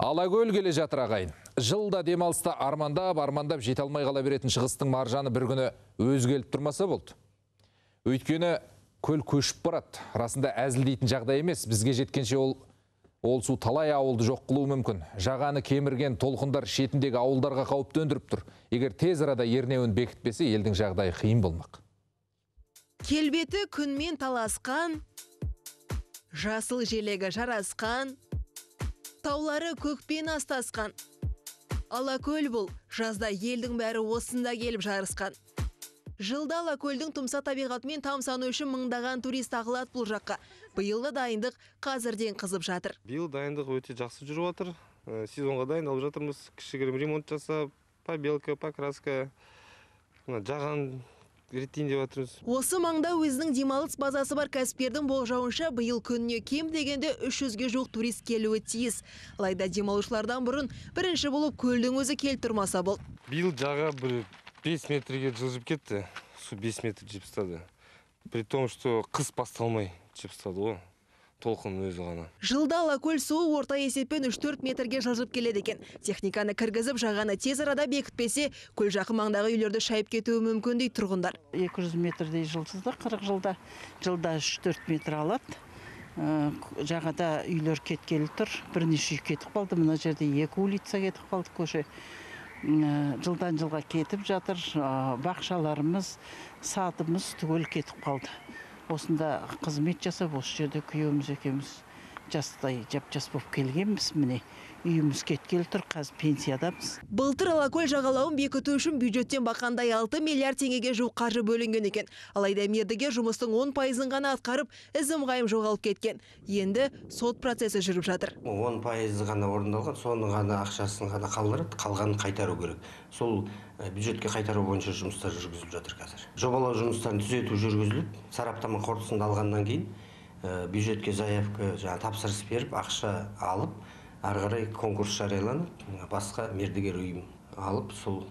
Алакөл келе жатыр ағайын. Жылда демалыста армандап жете алмай қала беретін шығыстың маржаны бір күні өзгеліп тұрмаса болды. Өйткені көл көшіп барады. Расында әзілдейтін жағдай емес. Бізге жеткенше ол су талай ауылды жоқ қылуы мүмкін. Жағаны кемірген толқындар шетіндегі ауылдарға қауіп төндіріп тұр. Егер тез арада ернеуін бекітпесе, елдің жағдайы қиын болмақ. Келбеті күнмен таласқан, жасыл желегі жарасқан, таулары көкпен астасқан. Алакөл бұл, жазда елдің бәрі осында келіп жарысқан. Жылда Алакөлдің тұмса табиғатымен тамсану үшін мыңдаған турист ағылады бұл жаққа. Биылғы дайындық қазірден қызып жатыр. Биыл дайындық өте жақсы жүріп жатыр. Сезонға дайындалып жатырмыз. Кішігірім ремонт жасап, побелка, покраска, жаған осы маңда өзінің демалыс базасы бар кәсіпкердің болжауынша биыл күніне кем дегенде 300-ге жоқ турист келуі тиіс. Алайда демалушылардан бұрын бірінші болып көлдің өзі келіп тұрмаса болды. Биыл жаға 5 метрге жылжып кетті. Су 5 метр жеп тастады. При том, что қыс басталмай жеп тастады ғой. Толқынның өзі ғана. Жылда Алакөл суы орта есеппен 3-4 метрге жылжып келеді екен. Техниканы кіргізіп, жағаны тез арада бекітпесе, көл жақын маңдағы үйлерді шайып кетуі мүмкін дейді тұрғындар. 200 метрдей жылсыздар 40 жылда 3-4 метр алады. Жағада үйлер кеткелі тұр. Бірнеше үй кетіп қалды. Мына жерде 2 улица кетіп қалды көше. Жылдан жылға кетіп жатыр. Бақшаларымыз, садымыз түгел кетіп қалды. Осында қызмет жасап, осы жерде күйеуіміз екеуміз жастай жап-жас болып келгенбіз міне. Үйіміз кеткелі тұр, қазір пенсиядамыз. Былтыр Алакөл жағалауын бекіту үшін бюджеттен бақандай 6 миллиард теңгеге жуық қаржы бөлінген екен. Алайда мердігер жұмыстың 10% ғана атқарып, ізім-ғайым жоғалып кеткен. Енді сот процесі жүріп жатыр. 10% ғана орындалған, соның ғана ақшасын ғана қалдырып, қалғанын қайтару керек. Сол бюджетке қайтару бойынша жұмыстар жүргізіліп жатыр қазір. Жобалау жұмыстарын түзету жүргізіліп, сараптама қорытындысын алғаннан кейін бюджетке заявка тапсырыс беріп, ақша алып, арғарай конкурс жарияланып, басқа мердігер ұйым алып, сол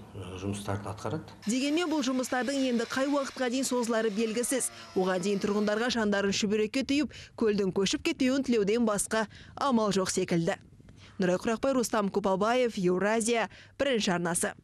жұмыстарды атқарады. Дегенмен бұл жұмыстардың енді қай уақытқа дейін созылары белгісіз. Оған дейін тұрғындарға жандарын шүберекке түйіп, көлдің көшіп кетпеуін тілеуден басқа амал жоқ секілді. Нұрай Құрақбай, Рустам Купалбаев, Евразия, бірінші арнасы.